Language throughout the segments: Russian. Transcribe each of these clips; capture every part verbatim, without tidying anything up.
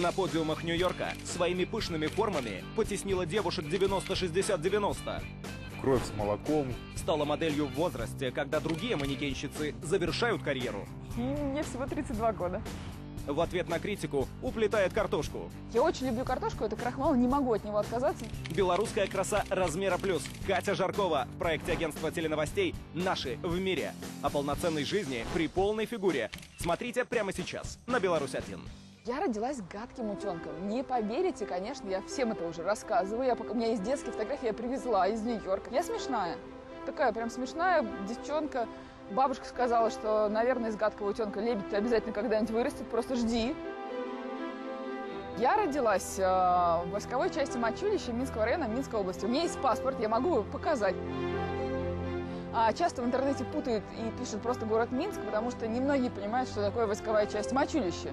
На подиумах Нью-Йорка своими пышными формами потеснила девушек девяносто шестьдесят девяносто. Кровь с молоком. Стала моделью в возрасте, когда другие манекенщицы завершают карьеру. Мне всего тридцать два года. В ответ на критику уплетает картошку. Я очень люблю картошку, это крахмал, не могу от него отказаться. Белорусская краса размера плюс. Катя Жаркова в проекте агентства теленовостей «Наши в мире». О полноценной жизни при полной фигуре. Смотрите прямо сейчас на Беларусь один. Я родилась гадким утенком. Не поверите, конечно, я всем это уже рассказываю. Я, у меня есть детские фотографии, я привезла из Нью-Йорка. Я смешная. Такая прям смешная девчонка. Бабушка сказала, что, наверное, из гадкого утенка лебедь обязательно когда-нибудь вырастет, просто жди. Я родилась э, в войсковой части Мочулища Минского района Минской области. У меня есть паспорт, я могу его показать. А часто в интернете путают и пишут просто город Минск, потому что немногие понимают, что такое войсковая часть Мочулища.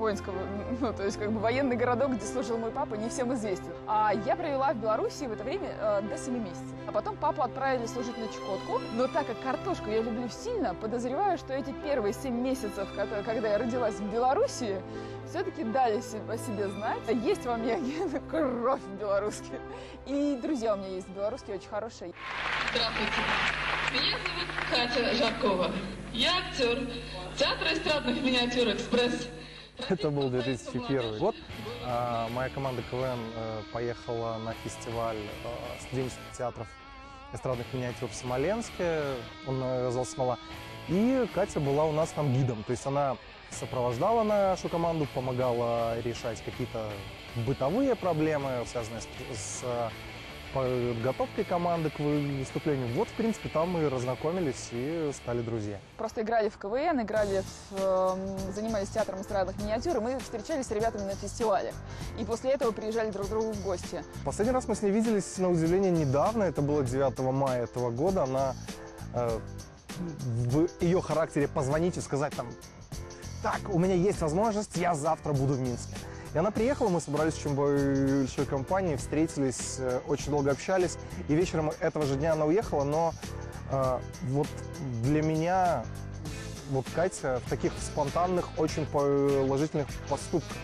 Воинского, ну, то есть как бы военный городок, где служил мой папа, не всем известен. А я провела в Беларуси в это время э, до семи месяцев. А потом папу отправили служить на Чукотку. Но так как картошку я люблю сильно, подозреваю, что эти первые семь месяцев, которые, когда я родилась в Беларуси, все-таки дали о себе знать. Есть во мне кровь белорусская. И друзья у меня есть белорусские, очень хорошие. Здравствуйте. Меня зовут Катя Жаркова. Я актер театра эстрадных миниатюр «Экспресс». Это был две тысячи первый год. Моя команда КВН поехала на фестиваль студенческих театров эстрадных миниатюр в Смоленске. Он оказался «Смола». И Катя была у нас там гидом. То есть она сопровождала нашу команду, помогала решать какие-то бытовые проблемы, связанные с подготовкой команды к выступлению. Вот, в принципе, там мы разнакомились и стали друзья. Просто играли в КВН, играли, в, занимались театром эстрадных миниатюр, и мы встречались с ребятами на фестивалях. И после этого приезжали друг к другу в гости. Последний раз мы с ней виделись, на удивление, недавно. Это было девятого мая этого года. Она э, в ее характере позвонить и сказать там: «Так, у меня есть возможность, я завтра буду в Минске». И она приехала, мы собрались в очень большой компании, встретились, очень долго общались. И вечером этого же дня она уехала, но э, вот для меня вот Катя в таких спонтанных, очень положительных поступках.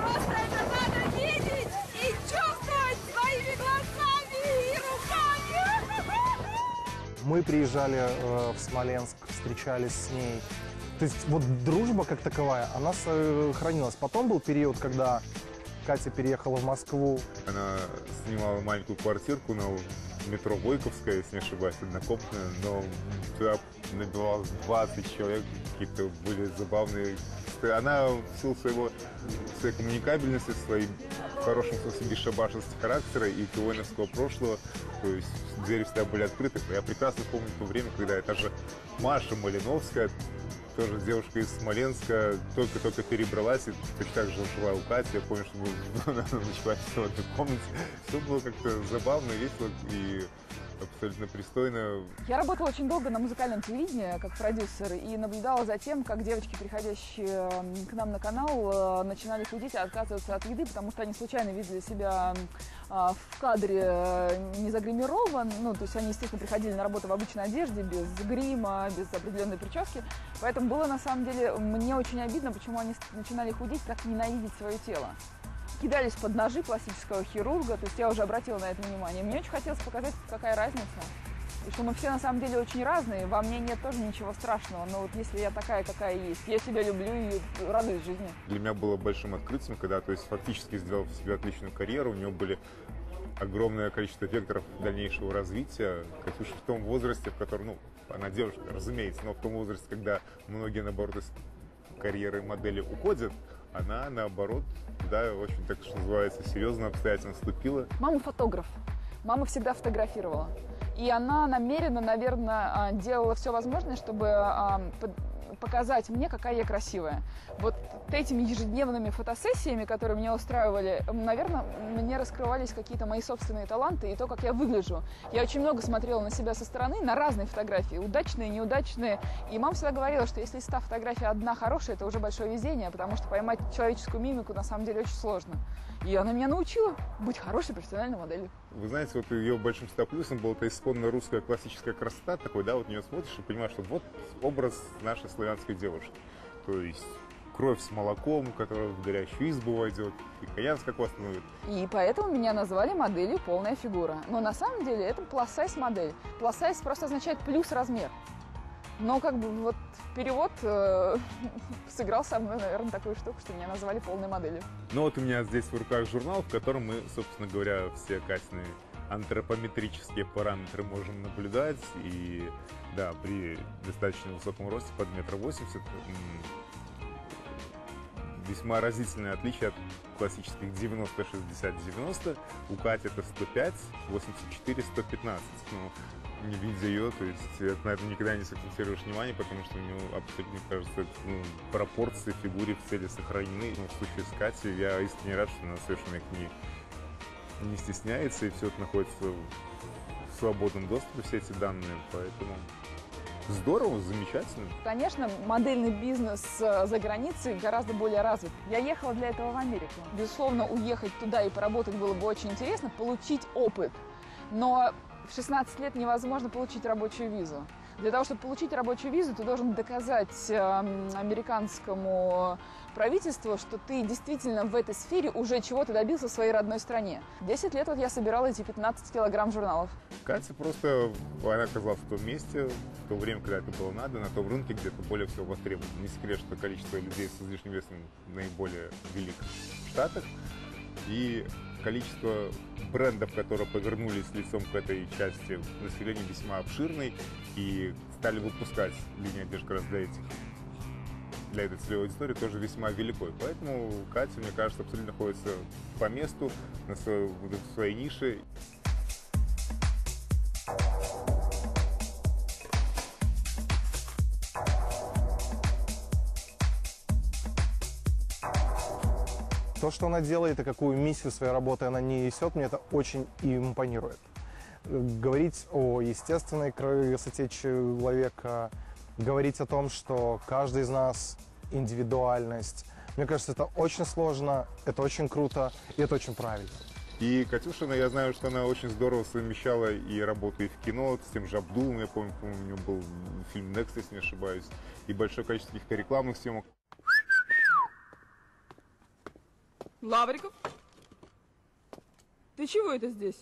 Просто это надо видеть и чувствовать своими глазами и руками! Мы приезжали э, в Смоленск, встречались с ней. То есть вот дружба как таковая, она сохранилась. Потом был период, когда Катя переехала в Москву. Она снимала маленькую квартирку на метро Войковская, если не ошибаюсь, однокомнатная, но туда набивалось двадцать человек, какие-то были забавные. Она в силу своего, своей коммуникабельности, своей в хорошем смысле бесшабашности характера и КВНовского прошлого, то есть двери всегда были открыты. Я прекрасно помню то время, когда это же Маша Малиновская, тоже девушка из Смоленска, только-только перебралась и точно так же жила у Кати. Я помню, что мы ночевали в этой комнате. Все было как-то забавно, весело и абсолютно пристойно. Я работала очень долго на музыкальном телевидении как продюсер и наблюдала за тем, как девочки, приходящие к нам на канал, начинали худеть и отказываться от еды, потому что они случайно видели себя в кадре не загримирован, ну, то есть они, естественно, приходили на работу в обычной одежде, без грима, без определенной прически. Поэтому было, на самом деле, мне очень обидно, почему они начинали худеть, так ненавидеть свое тело. Кидались под ножи пластического хирурга, то есть я уже обратила на это внимание. Мне очень хотелось показать, какая разница. И что мы все, на самом деле, очень разные. Во мне нет тоже ничего страшного. Но вот если я такая, какая есть, я себя люблю и радуюсь жизни. Для меня было большим открытием, когда, то есть, фактически сделал себе отличную карьеру. У нее были огромное количество векторов дальнейшего развития. Катюша в том возрасте, в котором, ну, она девушка, разумеется, но в том возрасте, когда многие, наоборот, из карьеры модели уходят, она, наоборот, да, очень, так что называется, серьезно, обстоятельно вступила. Мама фотограф. Мама всегда фотографировала. И она намеренно, наверное, делала все возможное, чтобы показать мне, какая я красивая. Вот этими ежедневными фотосессиями, которые меня устраивали, наверное, мне раскрывались какие-то мои собственные таланты и то, как я выгляжу. Я очень много смотрела на себя со стороны, на разные фотографии, удачные, неудачные. И мама всегда говорила, что если из ста фотографий одна хорошая, это уже большое везение, потому что поймать человеческую мимику на самом деле очень сложно. И она меня научила быть хорошей профессиональной моделью. Вы знаете, вот ее большим плюсом была эта исконно русская классическая красота, такой, да, вот в нее смотришь и понимаешь, что вот образ нашей славянской девушки. То есть кровь с молоком, которая в горячую избу войдет, и каянс как остановит. И поэтому меня назвали моделью полная фигура. Но на самом деле это пласайз модель. Пласайз просто означает плюс размер. Но как бы вот перевод э, сыграл со мной, наверное, такую штуку, что меня назвали полной моделью. Ну вот у меня здесь в руках журнал, в котором мы, собственно говоря, все Катины антропометрические параметры можем наблюдать. И да, при достаточно высоком росте под метр восемьдесят весьма разительное отличие от классических девяносто шестьдесят девяносто. У Кати это сто пять, восемьдесят четыре, сто пятнадцать. Ну, не видя ее, то есть это, на это никогда не сакцентируешь внимание, потому что у него абсолютно, мне кажется, ну, пропорции фигуры в цели сохранены. Ну, в случае с Катей я искренне рад, что она совершенно к ней не стесняется, и все это находится в свободном доступе, все эти данные, поэтому здорово, замечательно. Конечно, модельный бизнес за границей гораздо более развит. Я ехала для этого в Америку. Безусловно, уехать туда и поработать было бы очень интересно, получить опыт, но в шестнадцать лет невозможно получить рабочую визу. Для того, чтобы получить рабочую визу, ты должен доказать американскому правительству, что ты действительно в этой сфере уже чего-то добился в своей родной стране. десять лет вот я собирала эти пятнадцать килограмм журналов. Катя просто, она оказалась в том месте, в то время, когда это было надо, на том рынке, где это более всего востребовано. Не секрет, что количество людей с излишним весом наиболее велико в Штатах. И количество брендов, которые повернулись лицом к этой части населения, весьма обширной, и стали выпускать линии одежды как раз для этих, для этой целевой аудитории, тоже весьма великой. Поэтому Катя, мне кажется, абсолютно находится по месту, на своей, в своей нише. То, что она делает и какую миссию своей работы она несет, мне это очень импонирует. Говорить о естественной красоте человека, говорить о том, что каждый из нас индивидуальность. Мне кажется, это очень сложно, это очень круто и это очень правильно. И Катюшина, я знаю, что она очень здорово совмещала и работу и в кино, с тем же Абдулом, я помню, у него был фильм «Нексус», если не ошибаюсь, и большое количество каких-то рекламных съемок. Лавриков? Ты чего это здесь?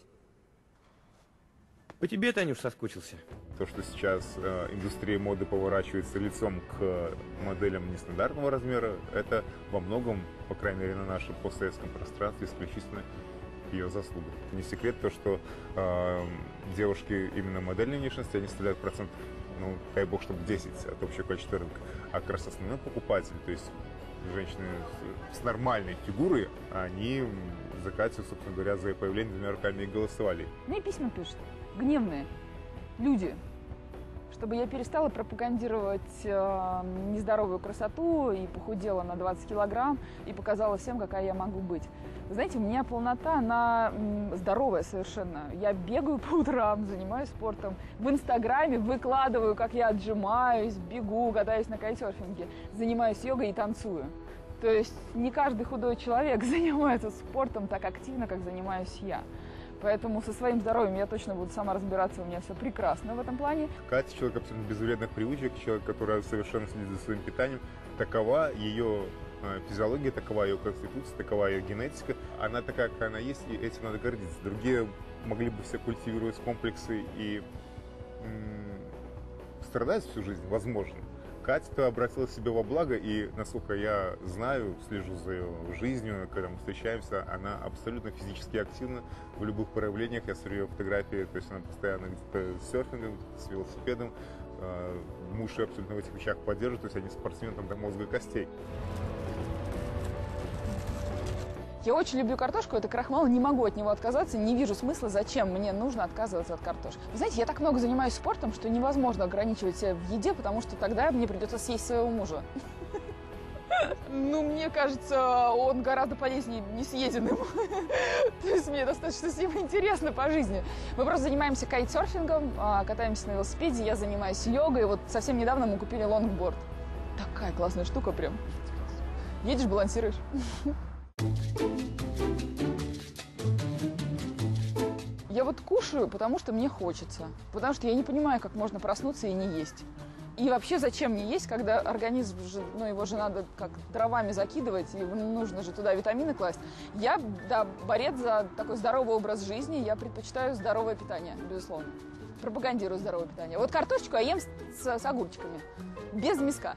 По тебе, Танюш, соскучился. То, что сейчас э, индустрия моды поворачивается лицом к моделям нестандартного размера, это во многом, по крайней мере, на нашем постсоветском пространстве исключительно ее заслуга. Не секрет то, что э, девушки именно модельной внешности, они составляют процентов, ну, дай бог, чтобы десять от общего количества рынка. А как раз основной покупатель, то есть женщины с нормальной фигурой, они за Катю, собственно говоря, за ее появление двумя руками и голосовали. Мне письма пишут, гневные люди, чтобы я перестала пропагандировать э, нездоровую красоту и похудела на двадцать килограмм и показала всем, какая я могу быть. Вы знаете, у меня полнота, она здоровая совершенно. Я бегаю по утрам, занимаюсь спортом. В Инстаграме выкладываю, как я отжимаюсь, бегу, катаюсь на кайтсерфинге, занимаюсь йогой и танцую. То есть не каждый худой человек занимается спортом так активно, как занимаюсь я. Поэтому со своим здоровьем я точно буду сама разбираться, у меня все прекрасно в этом плане. Катя – человек абсолютно без вредных привычек, человек, который совершенно следит за своим питанием. Такова ее физиология, такова ее конституция, такова ее генетика. Она такая, какая она есть, и этим надо гордиться. Другие могли бы все культивировать комплексы и м-м, страдать всю жизнь, возможно. Катя обратила себя во благо, и, насколько я знаю, слежу за ее жизнью, когда мы встречаемся, она абсолютно физически активна в любых проявлениях. Я смотрю ее фотографии, то есть она постоянно где-то с серфингом, с велосипедом. Муж ее абсолютно в этих вещах поддерживает, то есть они спортсмены там, до мозга и костей. Я очень люблю картошку, это крахмал, не могу от него отказаться, не вижу смысла, зачем мне нужно отказываться от картошки. Вы знаете, я так много занимаюсь спортом, что невозможно ограничивать себя в еде, потому что тогда мне придется съесть своего мужа. Ну, мне кажется, он гораздо полезнее несъеденным. То есть мне достаточно с ним интересно по жизни. Мы просто занимаемся кайтсерфингом, катаемся на велосипеде, я занимаюсь йогой. Вот совсем недавно мы купили лонгборд. Такая классная штука прям. Едешь, балансируешь. Я вот кушаю, потому что мне хочется. Потому что я не понимаю, как можно проснуться и не есть. И вообще зачем мне есть, когда организм, ну, его же надо как дровами закидывать, и нужно же туда витамины класть. Я, да, борец за такой здоровый образ жизни, я предпочитаю здоровое питание, безусловно. Пропагандирую здоровое питание. Вот картошечку я ем с, с огурчиками, без миска.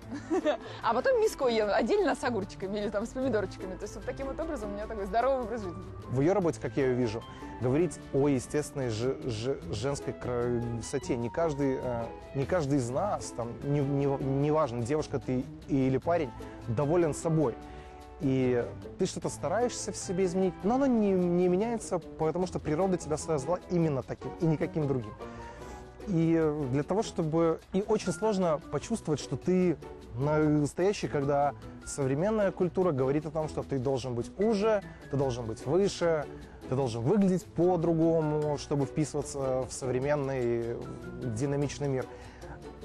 А потом миску ем отдельно с огурчиками или там с помидорчиками. То есть вот таким вот образом у меня такой здоровый образ жизни. В ее работе, как я ее вижу, говорить о естественной женской красоте. Не каждый, не каждый из нас, там, не, не, не важно, девушка ты или парень, доволен собой. И ты что-то стараешься в себе изменить, но оно не, не меняется, потому что природа тебя создала именно таким и никаким другим. И для того, чтобы... И очень сложно почувствовать, что ты настоящий, когда современная культура говорит о том, что ты должен быть уже, ты должен быть выше, ты должен выглядеть по-другому, чтобы вписываться в современный динамичный мир.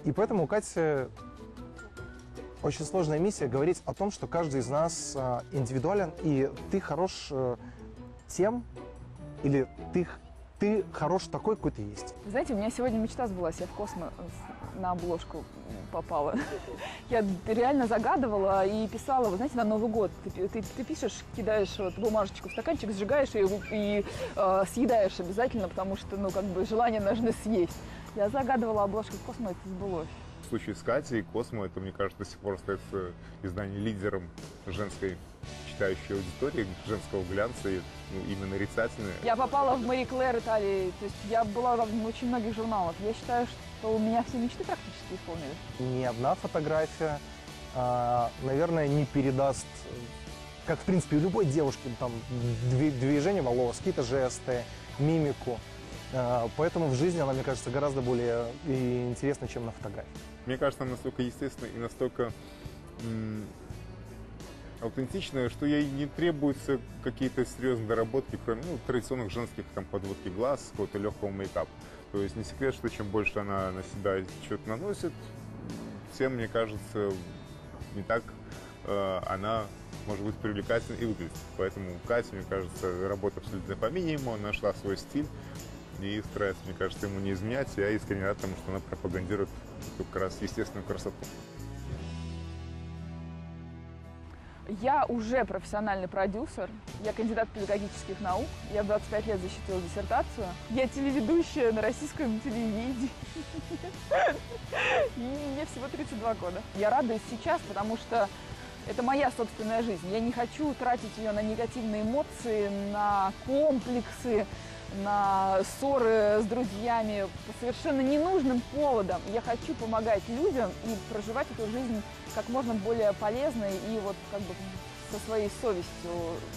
И поэтому у Кати очень сложная миссия говорить о том, что каждый из нас индивидуален, и ты хорош тем, или ты... Ты хорош такой, какой ты есть. Знаете, у меня сегодня мечта сбылась, я в Космо на обложку попала. Я реально загадывала и писала, вы знаете, на Новый год. Ты, ты, ты пишешь, кидаешь вот бумажечку в стаканчик, сжигаешь ее и, и э, съедаешь обязательно, потому что, ну, как бы желание нужно съесть. Я загадывала обложку в Космо, это сбылось. В случае с Катей и Космо, это, мне кажется, до сих пор остается издание лидером женской читающей аудитории, женского глянца и, ну, именно нарицательной. Я попала в Мари Клэр Италии, то есть я была в очень многих журналах. Я считаю, что у меня все мечты практически исполнились. Ни одна фотография, наверное, не передаст, как, в принципе, у любой девушки, там, движение волос, какие-то жесты, мимику. Поэтому в жизни она, мне кажется, гораздо более интересна, чем на фотографии. Мне кажется, она настолько естественна и настолько аутентичная, что ей не требуются какие-то серьезные доработки, кроме, ну, традиционных женских там, подводки глаз, какого-то легкого мейкапа. То есть не секрет, что чем больше она на себя что-то наносит, тем, мне кажется, не так э, она... может быть привлекательно и выглядит. Поэтому Катя, мне кажется, работа абсолютно по минимуму, нашла свой стиль и старается, мне кажется, ему не изменять. Я искренне рад тому, что она пропагандирует как раз естественную красоту. Я уже профессиональный продюсер, я кандидат педагогических наук, я в двадцать пять лет защитила диссертацию, я телеведущая на российском телевидении, и мне всего тридцать два года. Я радуюсь сейчас, потому что это моя собственная жизнь. Я не хочу тратить ее на негативные эмоции, на комплексы, на ссоры с друзьями по совершенно ненужным поводам. Я хочу помогать людям и проживать эту жизнь как можно более полезной и вот как бы со своей совестью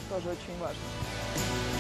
тоже очень важно.